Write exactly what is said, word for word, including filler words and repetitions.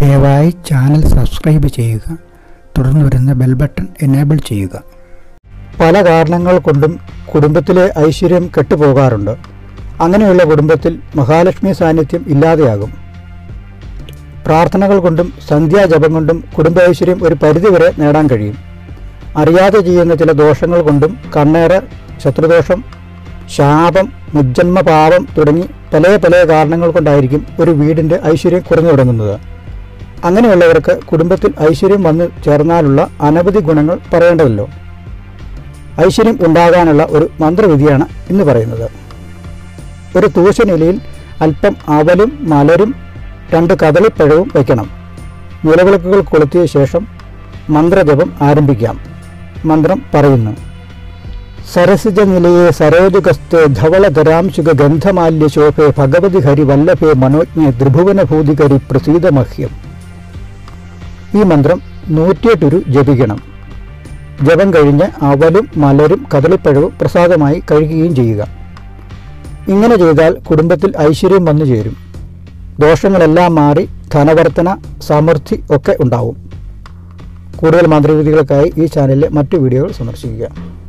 ദയവായി channel subscribe ചെയ്യുക. തുടർന്ന് വരുന്ന ബെൽ ബട്ടൺ എനേബിൾ ചെയ്യുക. പല കാരണങ്ങൾ കൊണ്ടും കുടുംബത്തിലെ ഐശ്വര്യം കെട്ടുപോകാറുണ്ട്. അങ്ങനെയുള്ള കുടുംബത്തിൽ മഹാലക്ഷ്മി സാന്നിധ്യം ഇല്ലാതെയാകും. പ്രാർത്ഥനകൾ കൊണ്ടും സന്ധ്യാജപം കൊണ്ടും കുടുംബ ഐശ്വര്യം ഒരു പരിധിവരെ നേടാൻ കഴിയും. അറിയാതെ ചെയ്യുന്ന ചില ദോഷങ്ങൾ കൊണ്ടും കണ്ണേറ്, ശത്രുദോഷം, ശാപം, മുജ്ജന്മ പാപം തുടങ്ങി പല പല കാരണങ്ങൾ കൊണ്ടായിരിക്കും ഒരു വീടിൻ്റെ ഐശ്വര്യം കുറഞ്ഞു തുടങ്ങുന്നത്. അങ്ങനെയുള്ളവർക്ക് കുടുംബത്തിൽ ഐശ്വര്യം വന്നു ചേർന്നാലുള്ള അനവധി ഗുണങ്ങൾ പറയേണ്ടതല്ലോ. ഐശ്വര്യം ഉണ്ടാകാനുള്ള ഒരു മന്ത്രവിധിയാണ് ഇന്ന് പറയുന്നത്. ഒരു തൂശനിലയിൽ അല്പം അവലും മലരും രണ്ട് കദളിപ്പഴവും വയ്ക്കണം. നിലവിളക്കുകൾ കൊളുത്തിയ ശേഷം മന്ത്രജപം ആരംഭിക്കാം. മന്ത്രം പറയുന്നു: സരസിജ നിലയെ സരോജുഗസ്തേ ധവളധരാംശുക ഗന്ധമാല്യ ശോഭേ ഭഗവതി ഹരി വല്ലഭേ മനോജ്ഞ ത്രിഭുവനഭൂതികരി പ്രസീതമഹ്യം. ഈ മന്ത്രം നൂറ്റിയെട്ടൊരു ജപിക്കണം. ജപം കഴിഞ്ഞ് അവലും മലരും കദളിപ്പഴവും പ്രസാദമായി കഴിക്കുകയും ചെയ്യുക. ഇങ്ങനെ ചെയ്താൽ കുടുംബത്തിൽ ഐശ്വര്യം വന്നു ചേരും. ദോഷങ്ങളെല്ലാം മാറി ധനവർധന, സമൃദ്ധി ഒക്കെ ഉണ്ടാവും. കൂടുതൽ മന്ത്രവിധികൾക്കായി ഈ ചാനലിലെ മറ്റു വീഡിയോകൾ സന്ദർശിക്കുക.